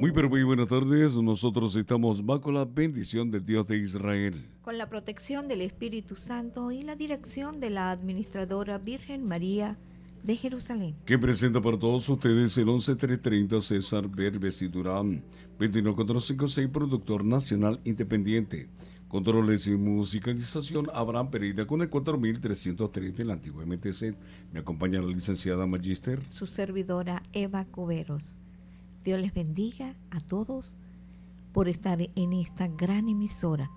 Muy pero muy buenas tardes, nosotros estamos bajo la bendición del Dios de Israel, con la protección del Espíritu Santo y la dirección de la Administradora Virgen María de Jerusalén, que presenta para todos ustedes el 11330 César Berbesí Durán, 29456, productor nacional independiente. Controles y musicalización, Abraham Pereira, con el 4330 el antiguo MTC. Me acompaña la licenciada Magister, su servidora Eva Cuberos. Dios les bendiga a todos por estar en esta gran emisora,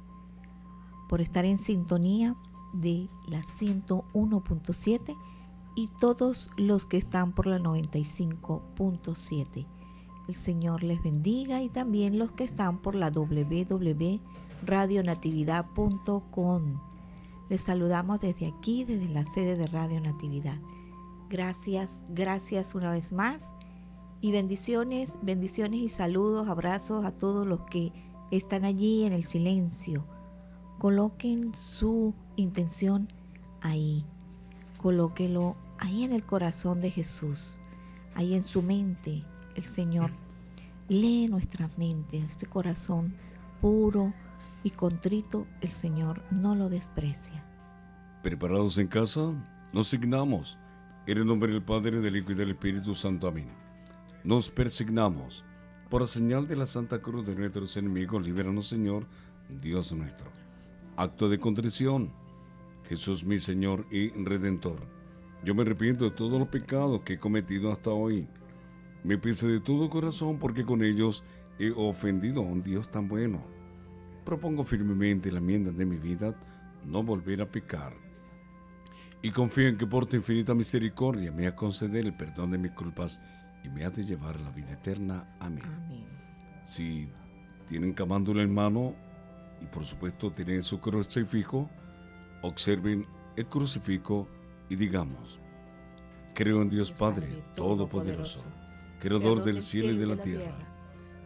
por estar en sintonía de la 101.7 y todos los que están por la 95.7. El Señor les bendiga, y también los que están por la www.radionatividad.com. Les saludamos desde aquí, desde la sede de Radio Natividad. Gracias, gracias una vez más. Y bendiciones, bendiciones y saludos, abrazos a todos los que están allí en el silencio. Coloquen su intención ahí. Colóquelo ahí en el corazón de Jesús, ahí en su mente. El Señor lee nuestras mentes, este corazón puro y contrito, el Señor no lo desprecia. Preparados en casa, nos signamos. En el nombre del Padre, del Hijo y del Espíritu Santo. Amén. Nos persignamos. Por la señal de la Santa Cruz de nuestros enemigos, líbranos, Señor, Dios nuestro. Acto de contrición. Jesús, mi Señor y Redentor, yo me arrepiento de todos los pecados que he cometido hasta hoy. Me pese de todo corazón porque con ellos he ofendido a un Dios tan bueno. Propongo firmemente la enmienda de mi vida, no volver a pecar. Y confío en que por tu infinita misericordia me ha conceder el perdón de mis culpas y me has de llevar a la vida eterna. Amén. Amén. Si tienen camándula en mano y por supuesto tienen su crucifijo, observen el crucifijo y digamos: creo en Dios Padre Todopoderoso, Creador del cielo y de la tierra.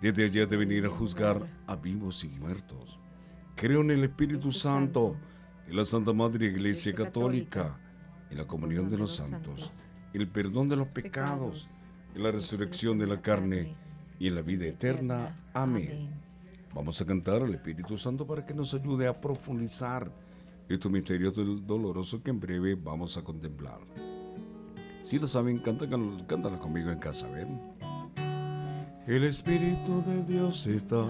Desde allá de venir a juzgar a vivos y muertos. Creo en el Espíritu Santo, en la Santa Madre Iglesia Católica, en la comunión de los santos, el perdón de los pecados, en la resurrección de la carne y en la vida eterna. Amén. Vamos a cantar al Espíritu Santo para que nos ayude a profundizar estos misterios dolorosos que en breve vamos a contemplar. Si lo saben, cántala conmigo en casa, ¿ven? El Espíritu de Dios está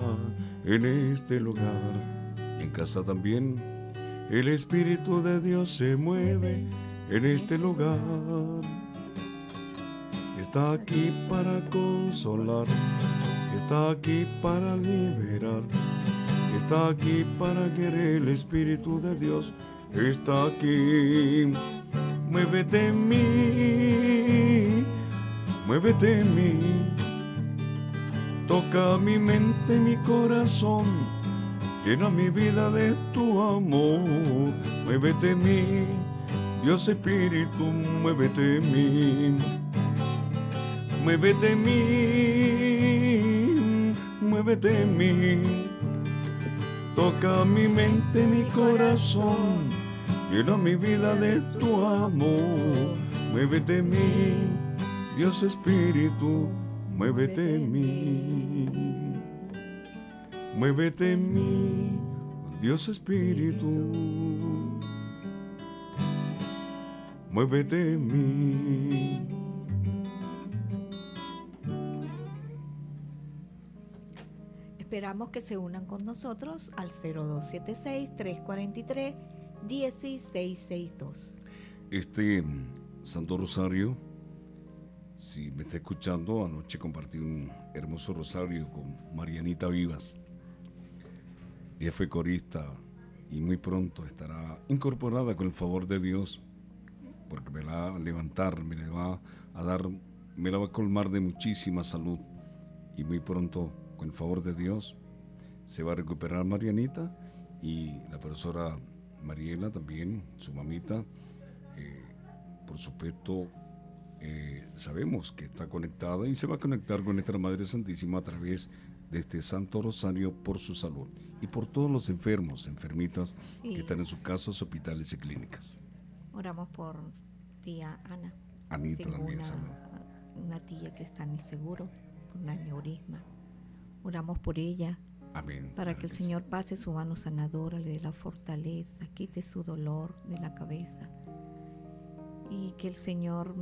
en este lugar y en casa también. El Espíritu de Dios se mueve en este lugar. Está aquí para consolar, está aquí para liberar, está aquí para querer. El Espíritu de Dios está aquí. Muévete en mí, muévete en mí. Toca mi mente, mi corazón, llena mi vida de tu amor. Muévete en mí, Dios Espíritu, muévete en mí. Muévete en mí, muévete en mí. Toca mi mente, mi corazón, llena mi vida de tu amor. Muévete en mí, Dios Espíritu, muévete en mí. Muévete en mí, Dios Espíritu. Muévete en mí. Esperamos que se unan con nosotros al 0276-343-1662. Este Santo Rosario, si me está escuchando, anoche compartí un hermoso rosario con Marianita Vivas. Ella fue corista y muy pronto estará incorporada, con el favor de Dios, porque me la va a levantar, me la va a dar, me la va a colmar de muchísima salud, y muy pronto, con el favor de Dios, se va a recuperar Marianita, y la profesora Mariela también, su mamita. Por supuesto, sabemos que está conectada y se va a conectar con nuestra Madre Santísima a través de este Santo Rosario por su salud y por todos los enfermos, enfermitas, sí, que están en sus casas, hospitales y clínicas. Oramos por tía Ana. Anita tengo también, una tía que está en el seguro por un aneurisma. Oramos por ella. Amén. Para que el Señor pase su mano sanadora, le dé la fortaleza, quite su dolor de la cabeza, y que el Señor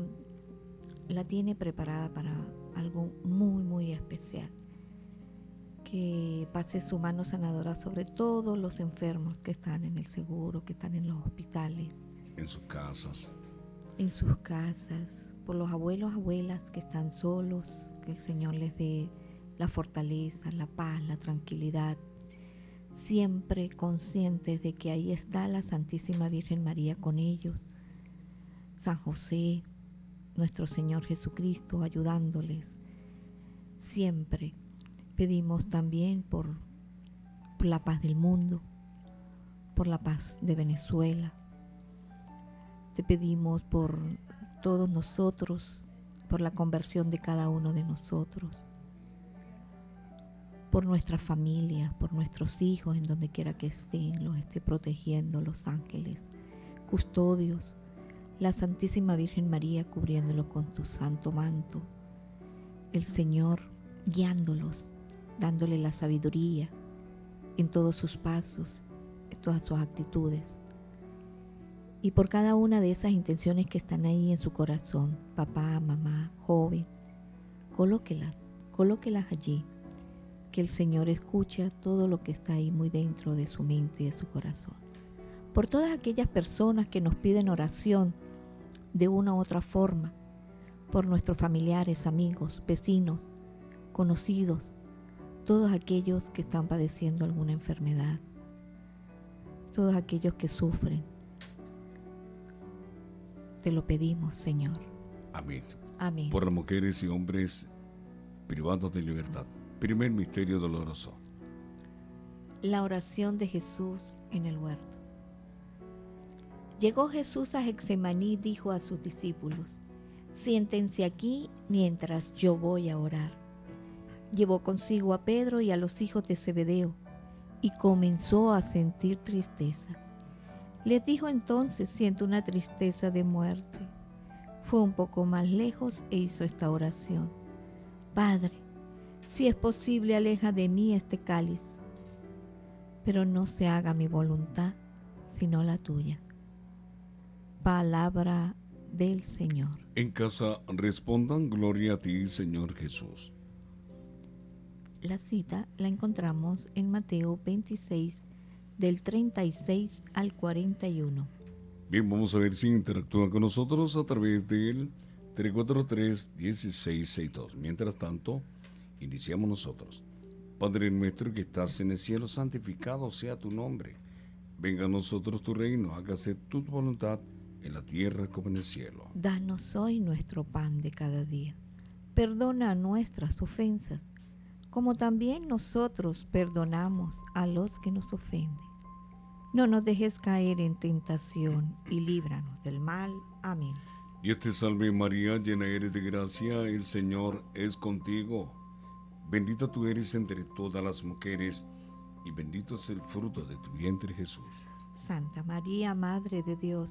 la tiene preparada para algo muy, muy especial. Que pase su mano sanadora sobre todos los enfermos que están en el seguro, que están en los hospitales, en sus casas, por los abuelos, abuelas que están solos, que el Señor les dé la fortaleza, la paz, la tranquilidad, siempre conscientes de que ahí está la Santísima Virgen María con ellos, San José, nuestro Señor Jesucristo, ayudándoles siempre. Pedimos también por la paz del mundo, por la paz de Venezuela. Te pedimos por todos nosotros, por la conversión de cada uno de nosotros, por nuestras familias, por nuestros hijos, en donde quiera que estén, los esté protegiendo los ángeles custodios, la Santísima Virgen María cubriéndolo con tu santo manto, el Señor guiándolos, dándole la sabiduría en todos sus pasos, en todas sus actitudes, y por cada una de esas intenciones que están ahí en su corazón, papá, mamá, joven, colóquelas allí, que el Señor escucha todo lo que está ahí muy dentro de su mente y de su corazón. Por todas aquellas personas que nos piden oración de una u otra forma, por nuestros familiares, amigos, vecinos, conocidos, todos aquellos que están padeciendo alguna enfermedad, todos aquellos que sufren. Te lo pedimos, Señor. Amén. Amén. Por las mujeres y hombres privados de libertad. Primer misterio doloroso. La oración de Jesús en el huerto. Llegó Jesús a Getsemaní y dijo a sus discípulos: siéntense aquí mientras yo voy a orar. Llevó consigo a Pedro y a los hijos de Zebedeo, y comenzó a sentir tristeza. Les dijo entonces: siento una tristeza de muerte. Fue un poco más lejos e hizo esta oración: Padre, si es posible, aleja de mí este cáliz, pero no se haga mi voluntad, sino la tuya. Palabra del Señor. En casa respondan: gloria a ti, Señor Jesús. La cita la encontramos en Mateo 26, del 36 al 41. Bien, vamos a ver si interactúan con nosotros a través del 343-1662. Mientras tanto, iniciamos nosotros. Padre nuestro que estás en el cielo, santificado sea tu nombre. Venga a nosotros tu reino, hágase tu voluntad en la tierra como en el cielo. Danos hoy nuestro pan de cada día. Perdona nuestras ofensas, como también nosotros perdonamos a los que nos ofenden. No nos dejes caer en tentación y líbranos del mal. Amén. Dios te salve María, llena eres de gracia, el Señor es contigo. Bendita tú eres entre todas las mujeres, y bendito es el fruto de tu vientre, Jesús. Santa María, Madre de Dios,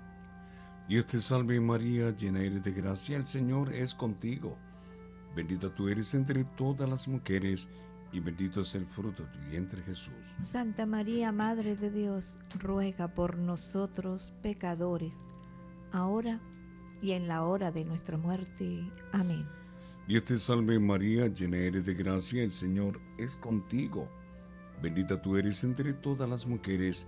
Dios te salve María, llena eres de gracia, el Señor es contigo. Bendita tú eres entre todas las mujeres, y bendito es el fruto de tu vientre, Jesús. Santa María, Madre de Dios, ruega por nosotros pecadores, ahora y en la hora de nuestra muerte. Amén. Dios te salve María, llena eres de gracia, el Señor es contigo. Bendita tú eres entre todas las mujeres,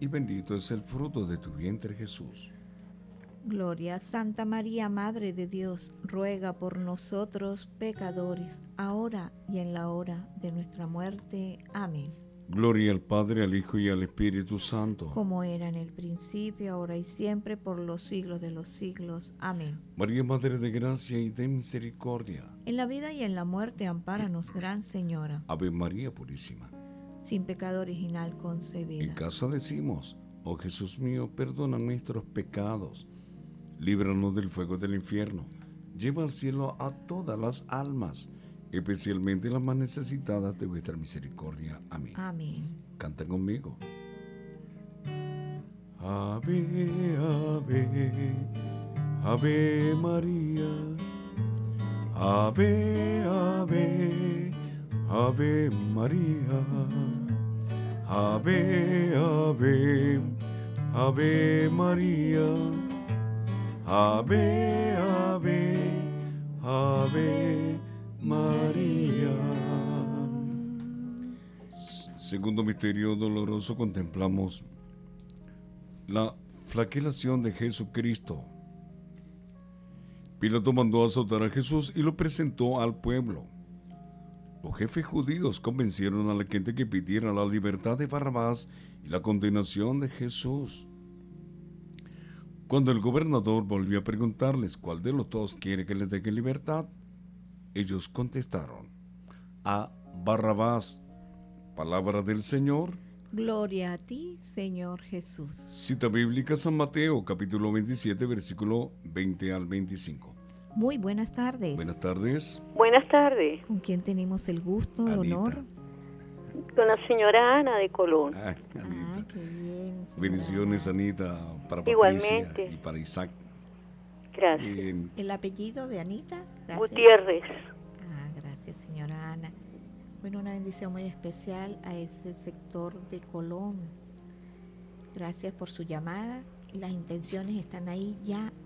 y bendito es el fruto de tu vientre, Jesús. Gloria a Santa María, Madre de Dios, ruega por nosotros pecadores, ahora y en la hora de nuestra muerte. Amén. Gloria al Padre, al Hijo y al Espíritu Santo. Como era en el principio, ahora y siempre, por los siglos de los siglos. Amén. María, Madre de Gracia y de Misericordia. En la vida y en la muerte, ampáranos, Gran Señora. Ave María Purísima. Sin pecado original concebida. En casa decimos, oh Jesús mío, perdona nuestros pecados, líbranos del fuego del infierno, lleva al cielo a todas las almas, especialmente las más necesitadas de vuestra misericordia. Amén. Amén. Canta conmigo. Ave, ave, ave María, ave, ave, ave María, ave, ave, ave María, ave, ave, ave María. Segundo misterio doloroso, contemplamos la flagelación de Jesucristo. Pilato mandó azotar a Jesús y lo presentó al pueblo. Los jefes judíos convencieron a la gente que pidiera la libertad de Barrabás y la condenación de Jesús. Cuando el gobernador volvió a preguntarles cuál de los dos quiere que les deje libertad, ellos contestaron, a Barrabás. Palabra del Señor. Gloria a ti, Señor Jesús. Cita bíblica San Mateo, capítulo 27, versículo 20 al 25. Muy buenas tardes. Buenas tardes. Buenas tardes. ¿Con quién tenemos el gusto, Anita, el honor? Con la señora Ana de Colón. Ah, Anita. Ah, qué bien. Bendiciones, Anita, para Patricia. Igualmente. Y para Isaac. Gracias. ¿El apellido de Anita? Gracias. Gutiérrez. Ah, gracias, señora Ana. Bueno, una bendición muy especial a ese sector de Colón. Gracias por su llamada. Las intenciones están ahí ya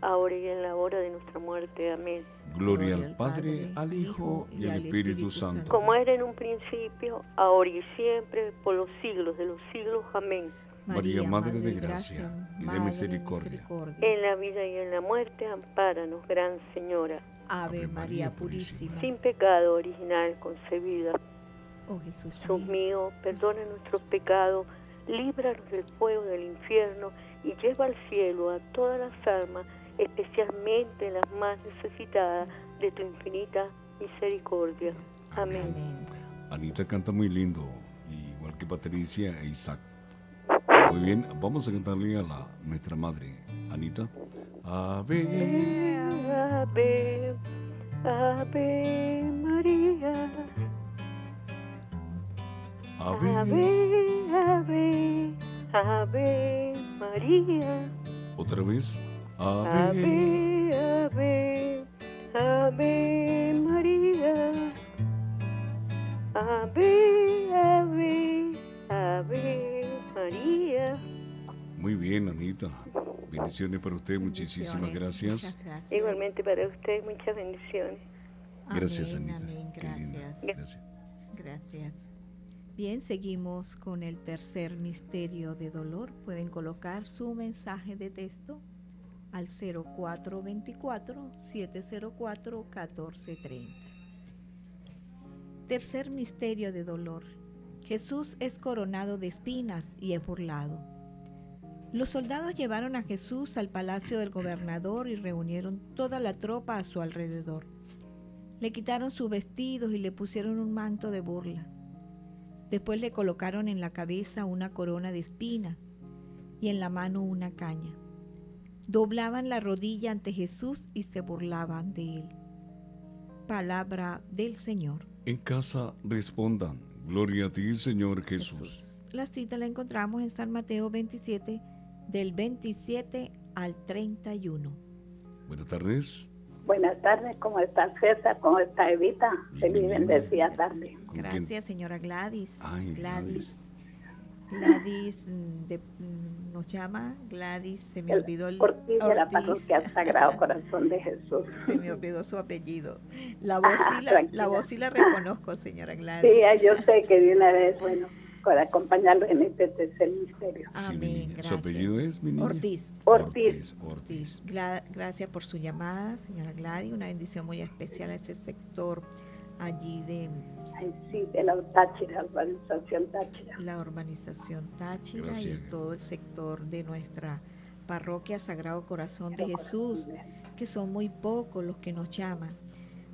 ahora y en la hora de nuestra muerte. Amén. Gloria al Padre, al Hijo y al Espíritu Santo. Como era en un principio, ahora y siempre, por los siglos de los siglos. Amén. María, Madre de Gracia y de Misericordia, en la vida y en la muerte, ampáranos, Gran Señora. Ave María Purísima, sin pecado original concebida. Oh Jesús mío, perdona nuestros pecados, líbranos del fuego del infierno y lleva al cielo a todas las almas, especialmente las más necesitadas de tu infinita misericordia. Amén. Amén. Anita canta muy lindo, igual que Patricia e Isaac. Muy bien, vamos a cantarle a nuestra madre, Anita. Ave, ave, ave María. Ave, ave, ave María. Otra vez. Ave, ave, ave María. Ave, ave, ave María. Muy bien, Anita. Bendiciones para usted. Muchísimas gracias. Igualmente para usted. Muchas bendiciones. Gracias, amén, Anita. Amén, gracias. Gracias. Gracias. Bien, seguimos con el tercer misterio de dolor. Pueden colocar su mensaje de texto al 0424-704-1430. Tercer misterio de dolor. Jesús es coronado de espinas y es burlado. Los soldados llevaron a Jesús al palacio del gobernador y reunieron toda la tropa a su alrededor. Le quitaron sus vestidos y le pusieron un manto de burla. Después le colocaron en la cabeza una corona de espinas y en la mano una caña. Doblaban la rodilla ante Jesús y se burlaban de él. Palabra del Señor. En casa respondan: Gloria a ti, Señor Jesús. La cita la encontramos en San Mateo 27, del 27 al 31. Buenas tardes. Buenas tardes, ¿cómo está César? ¿Cómo está Evita? Feliz bendecida tarde. Gracias, ¿quién? Señora Gladys. Ay, Gladys nos llama Gladys, se me olvidó el Ortiz de la parroquia Sagrado Corazón de Jesús. Se me olvidó su apellido. La voz, sí, la voz sí la reconozco, señora Gladys. Sí, yo sé que de una vez, bueno, para acompañarlos en este tercer misterio. Amén, gracias. ¿Su apellido es, mi niña? Ortiz. Gracias por su llamada, señora Gladys. Una bendición muy especial a ese sector allí de... Ay, sí, de la Táchira, urbanización Táchira. La urbanización Táchira, gracias. Y todo el sector de nuestra parroquia Sagrado Corazón de Jesús, que son muy pocos los que nos llaman.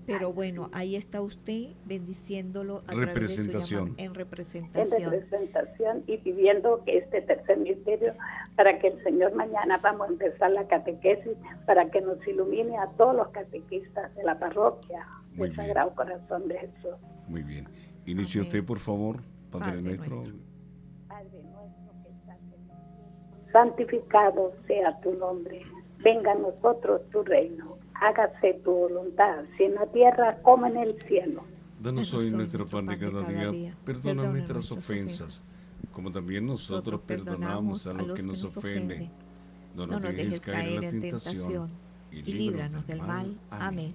Pero bueno, ahí está usted bendiciéndolo a través de su llamada, en representación. En representación y pidiendo que este tercer misterio, para que el Señor, mañana vamos a empezar la catequesis, para que nos ilumine a todos los catequistas de la parroquia del Sagrado Corazón de Jesús. Muy bien. Inicie usted, por favor, Padre nuestro. Padre nuestro que estás en el cielo, santificado sea tu nombre. Venga a nosotros tu reino. Hágase tu voluntad, si en la tierra como en el cielo. Danos hoy nuestro pan de cada día. Perdona nuestras ofensas, como también nosotros perdonamos a los que nos ofenden. No nos dejes caer en la tentación y líbranos del mal. Amén.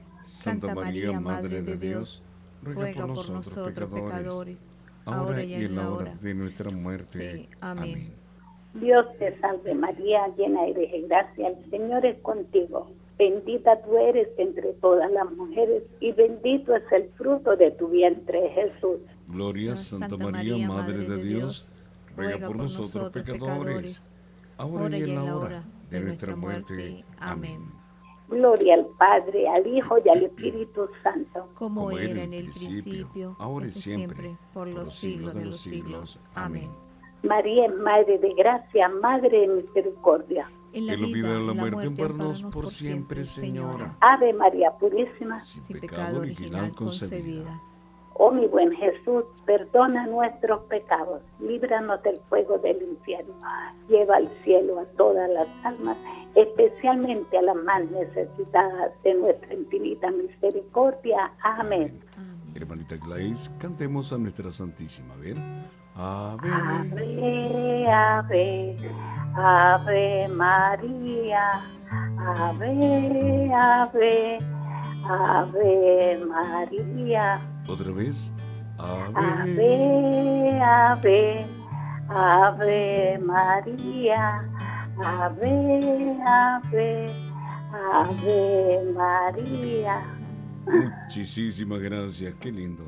Santa María, Madre de Dios, ruega por nosotros pecadores, ahora y en la hora de nuestra muerte. Sí. Amén. Dios te salve María, llena eres de gracia, el Señor es contigo. Bendita tú eres entre todas las mujeres y bendito es el fruto de tu vientre, Jesús. Gloria a Santa María, Madre de Dios, ruega por nosotros pecadores, ahora y en la hora de nuestra muerte. Amén. Gloria al Padre, al Hijo y al Espíritu Santo. Como era en el principio, ahora y siempre, por los siglos de los siglos. Amén. María es Madre de Gracia, Madre de Misericordia. En la vida y la muerte, ampáranos por siempre, Señora. Ave María Purísima, sin pecado original concebida. Oh mi buen Jesús, perdona nuestros pecados, líbranos del fuego del infierno, lleva al cielo a todas las almas, especialmente a las más necesitadas de nuestra infinita misericordia. Amén. Hermanita Gladys, cantemos a nuestra Santísima, a ver. Ave, ave, ave María, ave, ave, ave María. Otra vez. Ave, ave, ave María, ave, ave, ave María. Muchísimas gracias, qué lindo,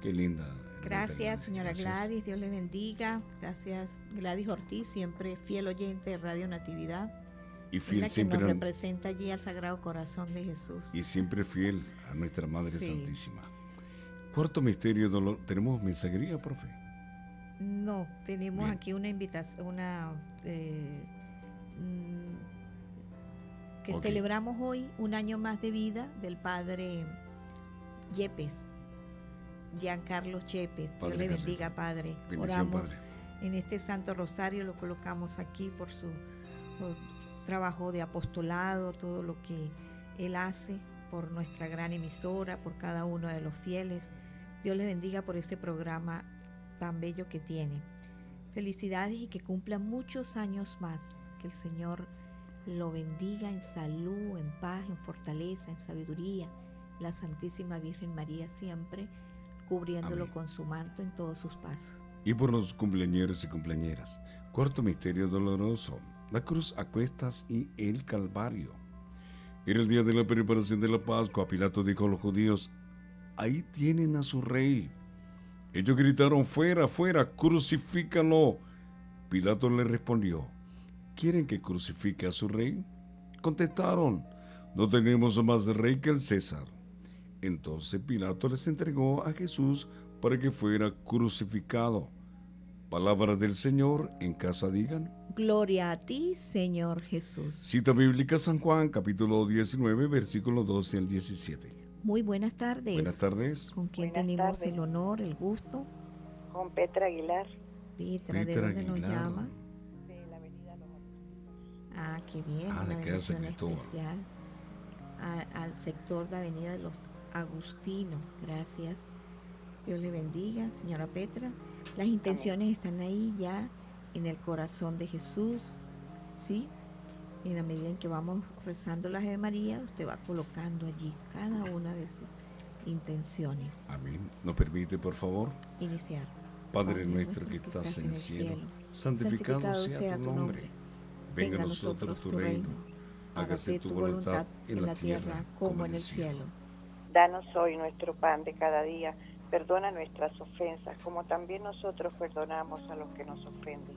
qué linda. Gracias, señora Gladys, Dios le bendiga. Gracias, Gladys Ortiz, siempre fiel oyente de Radio Natividad. Y fiel la siempre que nos representa allí al Sagrado Corazón de Jesús. Y siempre fiel a nuestra Madre Santísima. Cuarto misterio dolor. ¿Tenemos mensajería, profe? No, tenemos bien. Aquí una invitación, una que okay. Celebramos hoy un año más de vida del Padre Yepes, Giancarlos Yepes. Padre, Dios le bendiga, Padre. Oramos Padre. En este Santo Rosario, lo colocamos aquí por su trabajo de apostolado, todo lo que él hace por nuestra gran emisora, por cada uno de los fieles. Dios les bendiga por ese programa tan bello que tiene. Felicidades y que cumpla muchos años más. Que el Señor lo bendiga en salud, en paz, en fortaleza, en sabiduría. La Santísima Virgen María siempre cubriéndolo amén. Con su manto en todos sus pasos. Y por los cumpleañeros y cumpleañeras. Cuarto misterio doloroso. La cruz a cuestas y el Calvario. Era el día de la preparación de la Pascua. Pilato dijo a los judíos: ahí tienen a su rey. Ellos gritaron: fuera, fuera, crucifícalo. Pilato le respondió: ¿quieren que crucifique a su rey? Contestaron: no tenemos más rey que el César. Entonces Pilato les entregó a Jesús para que fuera crucificado. Palabra del Señor. En casa digan: gloria a ti, Señor Jesús. Cita bíblica San Juan, capítulo 19, versículos 12 al 17. Muy buenas tardes. Buenas tardes. ¿Con quién tenemos el honor, el gusto? Con Petra Aguilar. Petra, ¿de dónde nos llama? De la Avenida Los Agustinos. Ah, qué bien. Ah, de casa que toma. Al sector de Avenida de los Agustinos. Gracias. Dios le bendiga, señora Petra. Las intenciones están ahí ya en el corazón de Jesús, ¿sí? En la medida en que vamos rezando la Ave María, usted va colocando allí cada una de sus intenciones. Amén. ¿Nos permite, por favor? Iniciar. Padre nuestro que estás en el cielo, santificado sea tu nombre. Venga a nosotros tu reino. Hágase tu voluntad en la tierra como en el cielo. Danos hoy nuestro pan de cada día. Perdona nuestras ofensas, como también nosotros perdonamos a los que nos ofenden.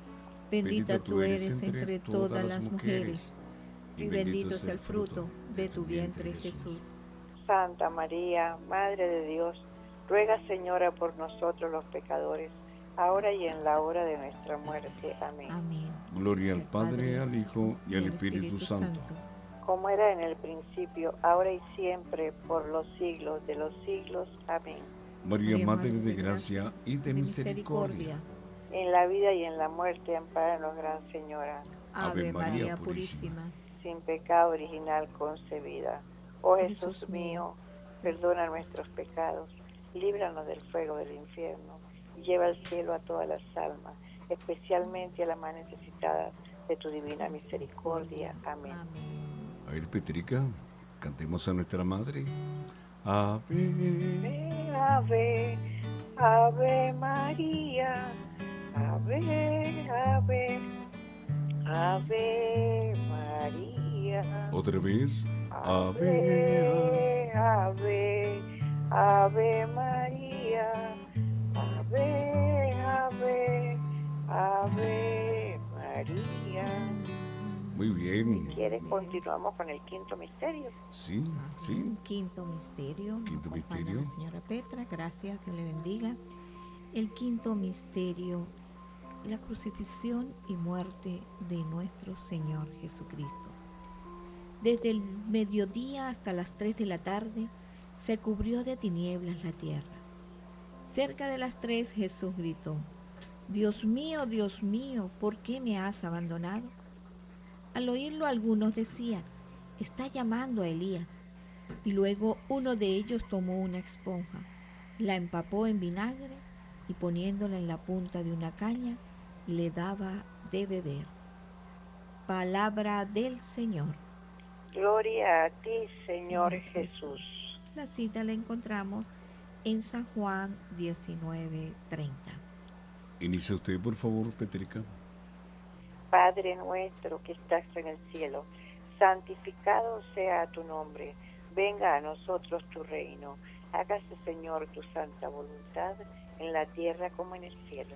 Bendita tú eres entre todas las mujeres, y bendito es el fruto de tu vientre, Jesús. Santa María, Madre de Dios, ruega, Señora, por nosotros los pecadores, ahora y en la hora de nuestra muerte. Amén. Amén. Gloria al Padre, al Hijo y al Espíritu Santo. Como era en el principio, ahora y siempre, por los siglos de los siglos. Amén. María, Madre de gracia y de misericordia, en la vida y en la muerte, ampáranos, Gran Señora. Ave María Purísima, sin pecado original concebida. Oh Jesús mío, perdona nuestros pecados, líbranos del fuego del infierno, y lleva al cielo a todas las almas, especialmente a las más necesitadas de tu divina misericordia. Amén. A ver, Petrica, cantemos a nuestra madre. Ave, ave, ave María, ave, ave, ave María. Otra vez, ave, ave, ave María, ave, ave, ave María. Muy bien. Si quieres, continuamos con el quinto misterio. Sí, sí. Quinto misterio. Quinto misterio. Señora Petra, gracias, Dios le bendiga. El quinto misterio, la crucifixión y muerte de nuestro Señor Jesucristo. Desde el mediodía hasta las 3 de la tarde, se cubrió de tinieblas la tierra. Cerca de las 3, Jesús gritó: Dios mío, ¿por qué me has abandonado?" Al oírlo, algunos decían: "Está llamando a Elías." Y luego uno de ellos tomó una esponja, la empapó en vinagre y poniéndola en la punta de una caña, le daba de beber. Palabra del Señor. Gloria a ti, Señor Jesús. La cita la encontramos en San Juan 19:30. Inicia usted, por favor, Petrica. Padre nuestro que estás en el cielo, santificado sea tu nombre. Venga a nosotros tu reino. Hágase, Señor, tu santa voluntad en la tierra como en el cielo.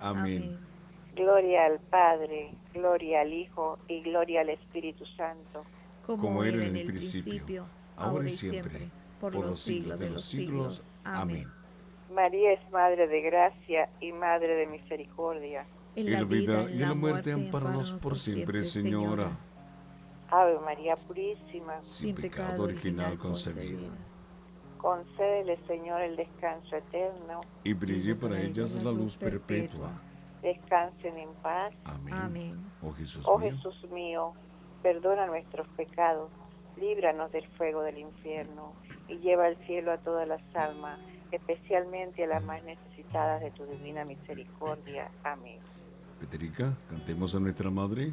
Amén. Gloria al Padre, gloria al Hijo y gloria al Espíritu Santo. Como era en el principio, ahora y siempre, por los siglos de los siglos. Amén. María es Madre de Gracia y Madre de Misericordia. En la vida y en la muerte, ampáranos por siempre, Señora. Ave María Purísima, sin pecado original concebida. Concédele, Señor, el descanso eterno, y brille para ellas la luz perpetua. Descansen en paz. Amén. Oh Jesús mío, perdona nuestros pecados, líbranos del fuego del infierno, y lleva al cielo a todas las almas, especialmente a las más necesitadas de tu divina misericordia. Amén. Petrica, cantemos a nuestra madre.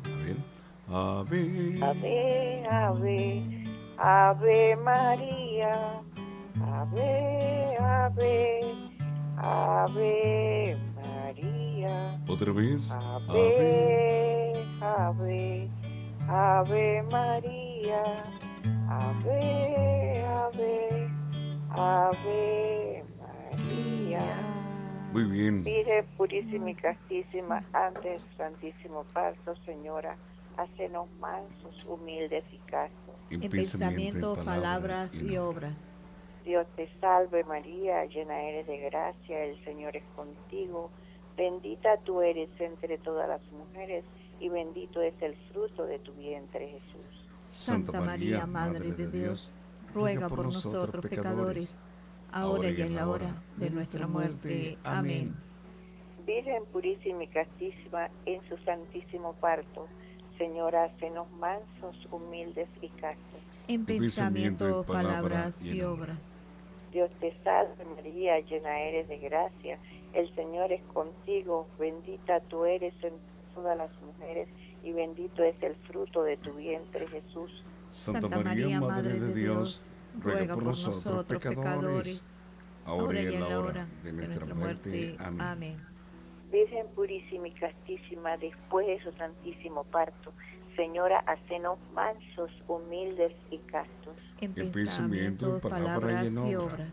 A ver. Ave. Ave, ave, ave María. Ave, ave, ave María. Otra vez. Ave, ave, ave María. Ave, ave, ave María. Muy bien. Virgen purísima y castísima, ante el santísimo paso, Señora, hácenos mansos, humildes y castos. En pensamiento, palabras y obras. Dios te salve María, llena eres de gracia, el Señor es contigo. Bendita tú eres entre todas las mujeres, y bendito es el fruto de tu vientre, Jesús. Santa María, Madre de Dios, ruega por nosotros pecadores, ahora y en la hora de nuestra muerte. Amén. Virgen purísima y castísima en su santísimo parto, Señora, hacenos mansos, humildes y castos. En pensamiento, palabras y obras. Dios te salve María, llena eres de gracia, el Señor es contigo, bendita tú eres entre todas las mujeres y bendito es el fruto de tu vientre, Jesús. Santa María, Madre de Dios, ruega por nosotros pecadores, ahora y en la hora de nuestra muerte. Amén. Virgen purísima y castísima, después de su santísimo parto, Señora, hacenos mansos, humildes y castos. En pensamiento, palabras y obras.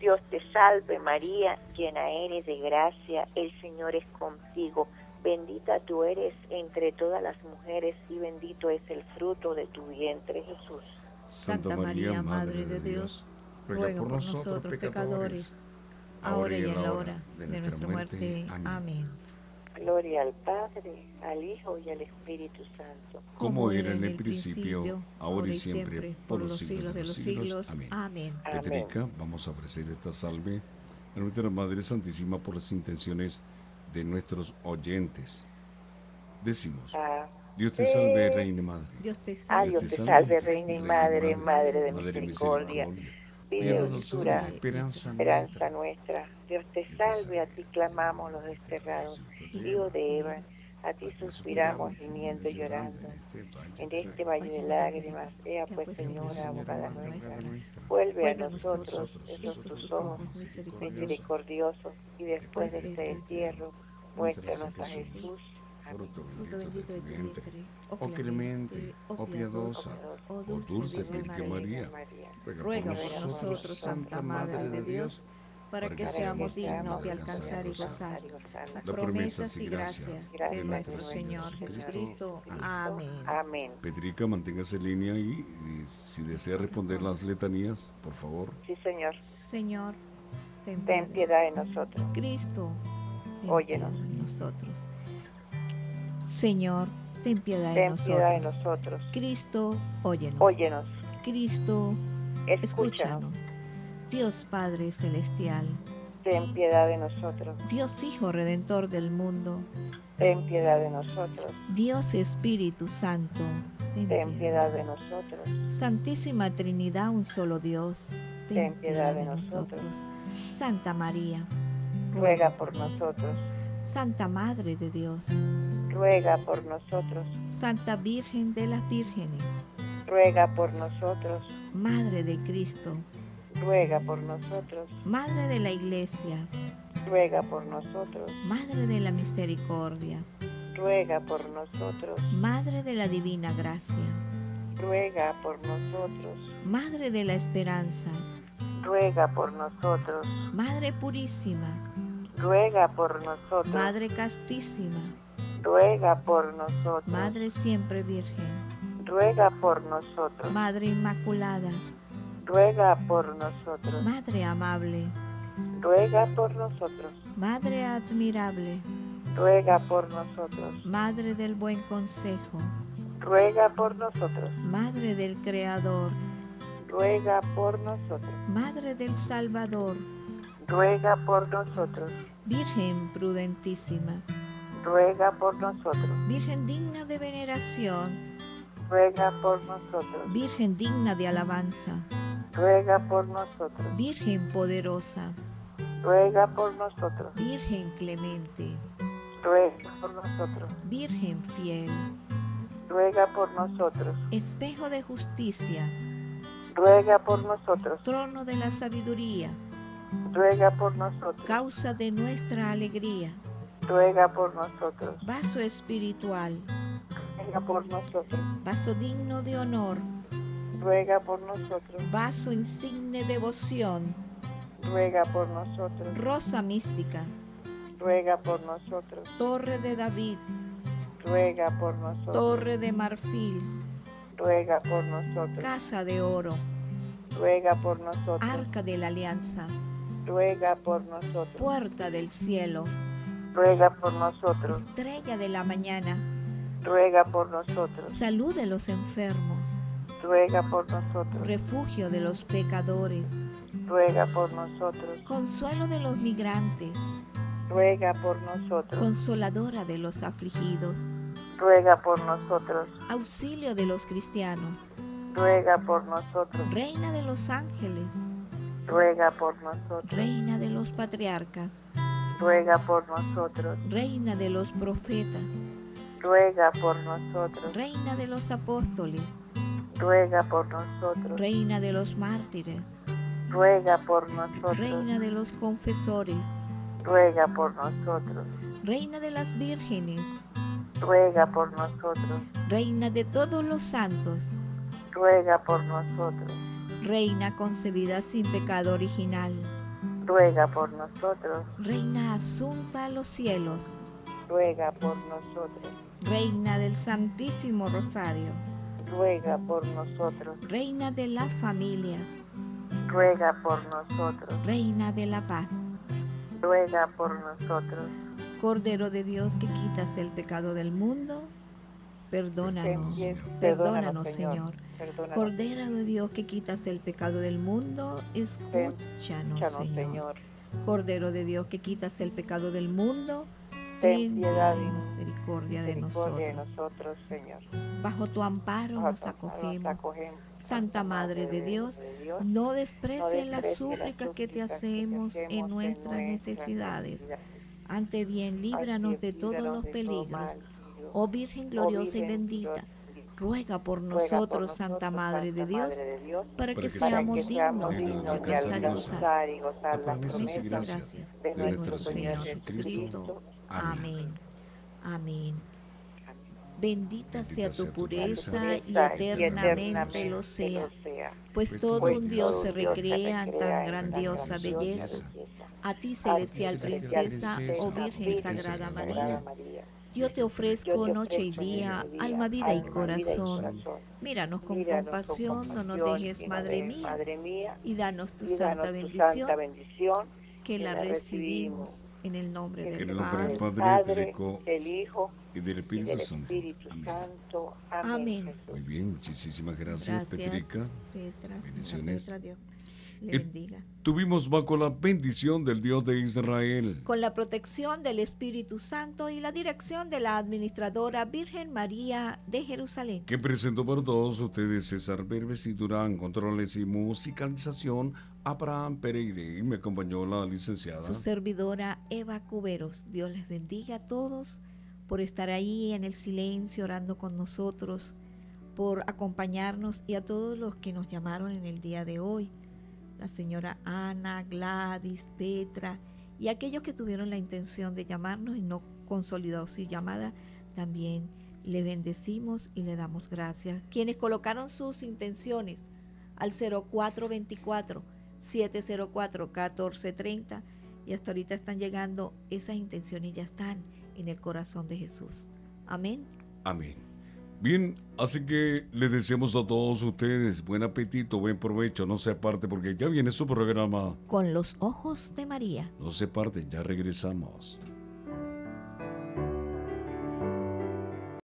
Dios te salve María, llena eres de gracia, el Señor es contigo. Bendita tú eres entre todas las mujeres y bendito es el fruto de tu vientre, Jesús. Santa María, Madre de Dios, ruega por nosotros pecadores, ahora y en la hora de nuestra muerte. Amén. Gloria al Padre, al Hijo y al Espíritu Santo. Como era en el principio, ahora y siempre, por los siglos de los siglos. Amén. Petrica, vamos a ofrecer esta salve a nuestra Madre Santísima por las intenciones de nuestros oyentes. Decimos: Dios te salve, Reina y Madre. Dios te salve, Reina y Madre, Madre de misericordia, vida, dulzura, esperanza nuestra. Dios te salve, a ti clamamos los desterrados, Hijo de Eva, a ti suspiramos gimiendo y llorando. En este valle de lágrimas, sea pues, Señora, abogada nuestra, vuelve a nosotros esos tus ojos misericordiosos, y después de este entierro, muéstranos a Jesús, fruto bendito de tu vientre, oh clemente, oh piadosa, oh dulce Virgen María, ruega por nosotros, Santa Madre de Dios, para que seamos dignos de alcanzar y gozar las promesas y gracias de nuestro Señor Jesucristo. Amén. Petrica, manténgase en línea y si desea responder las letanías, por favor. Sí, Señor. Señor, ten piedad de nosotros. Cristo, óyenos. Señor, ten piedad de nosotros. Cristo, óyenos. Cristo, escúchanos. Dios Padre Celestial, ten piedad de nosotros. Dios Hijo Redentor del mundo, ten piedad de nosotros. Dios Espíritu Santo, ten piedad de nosotros. Santísima Trinidad, un solo Dios, ten piedad de nosotros. Santa María, ruega por nosotros. Santa Madre de Dios, ruega por nosotros. Santa Virgen de las Vírgenes, ruega por nosotros. Madre de Cristo, ruega por nosotros. Madre de la Iglesia, ruega por nosotros. Madre de la Misericordia, ruega por nosotros. Madre de la Divina Gracia, ruega por nosotros. Madre de la Esperanza, ruega por nosotros. Madre Purísima, ruega por nosotros. Madre Castísima, ruega por nosotros. Madre Siempre Virgen, ruega por nosotros. Madre Inmaculada, ruega por nosotros. Madre amable, ruega por nosotros. Madre admirable, ruega por nosotros. Madre del buen consejo, ruega por nosotros. Madre del Creador, ruega por nosotros. Madre del Salvador, ruega por nosotros. Virgen prudentísima, ruega por nosotros. Virgen digna de veneración, ruega por nosotros. Virgen digna de alabanza, ruega por nosotros. Virgen poderosa, ruega por nosotros. Virgen clemente, ruega por nosotros. Virgen fiel, ruega por nosotros. Espejo de justicia, ruega por nosotros. Trono de la sabiduría, ruega por nosotros. Causa de nuestra alegría, ruega por nosotros. Vaso espiritual, ruega por nosotros. Vaso digno de honor, ruega por nosotros. Vaso insigne de devoción, ruega por nosotros. Rosa mística, ruega por nosotros. Torre de David, ruega por nosotros. Torre de marfil, ruega por nosotros. Casa de oro, ruega por nosotros. Arca de la alianza, ruega por nosotros. Puerta del cielo, ruega por nosotros. Estrella de la mañana, ruega por nosotros. Salud de los enfermos, ruega por nosotros. Refugio de los pecadores, ruega por nosotros. Consuelo de los migrantes, ruega por nosotros. Consoladora de los afligidos, ruega por nosotros. Auxilio de los cristianos, ruega por nosotros. Reina de los ángeles, ruega por nosotros. Reina de los patriarcas, ruega por nosotros. Reina de los profetas, ruega por nosotros. Reina de los apóstoles, ruega por nosotros. Reina de los mártires, ruega por nosotros. Reina de los confesores, ruega por nosotros. Reina de las vírgenes, ruega por nosotros. Reina de todos los santos, ruega por nosotros. Reina concebida sin pecado original, ruega por nosotros. Reina asunta a los cielos, ruega por nosotros. Reina del Santísimo Rosario, ruega por nosotros. Reina de las familias, ruega por nosotros. Reina de la paz, ruega por nosotros. Cordero de Dios que quitas el pecado del mundo, perdónanos, perdónanos, Señor. Cordero de Dios que quitas el pecado del mundo, escúchanos, Señor. Cordero de Dios que quitas el pecado del mundo, ten piedad y misericordia de nosotros, Señor. Bajo tu amparo nos acogemos. Santa Madre de Dios, no desprecies las súplicas que te hacemos en nuestras necesidades. Ante bien, líbranos de todos los peligros. Oh Virgen gloriosa y bendita, ruega por nosotros, Santa Madre de Dios, para que seamos dignos de alcanzar y gozar la promesa y gracia de nuestro Señor Jesucristo. Amén. Amén. Bendita sea tu pureza y eternamente lo sea, pues todo un Dios se recrea en tan grandiosa belleza. A ti, celestial princesa, oh Virgen Sagrada María, yo te ofrezco noche y día, alma, vida y corazón. Míranos con compasión, no nos dejes, Madre mía, y danos tu santa bendición, que la recibimos en el nombre del Padre, del Hijo y del Espíritu Santo. Amén. Muy bien, muchísimas gracias, Petrica. Bendiciones. Le bendiga. Tuvimos bajo la bendición del Dios de Israel, con la protección del Espíritu Santo y la dirección de la administradora Virgen María de Jerusalén, que presentó por todos ustedes César Berbesí Durán, controles y musicalización Abraham Pereira, y me acompañó la licenciada, su servidora Eva Cuberos. Dios les bendiga a todos por estar ahí en el silencio orando con nosotros, por acompañarnos, y a todos los que nos llamaron en el día de hoy, la señora Ana, Gladys, Petra, y aquellos que tuvieron la intención de llamarnos y no consolidó su llamada, también le bendecimos y le damos gracias. Quienes colocaron sus intenciones al 0424-704-1430, y hasta ahorita están llegando esas intenciones, ya están en el corazón de Jesús. Amén. Amén. Bien, así que les deseamos a todos ustedes buen apetito, buen provecho, no se aparte porque ya viene su programa Con los Ojos de María. No se aparte, ya regresamos.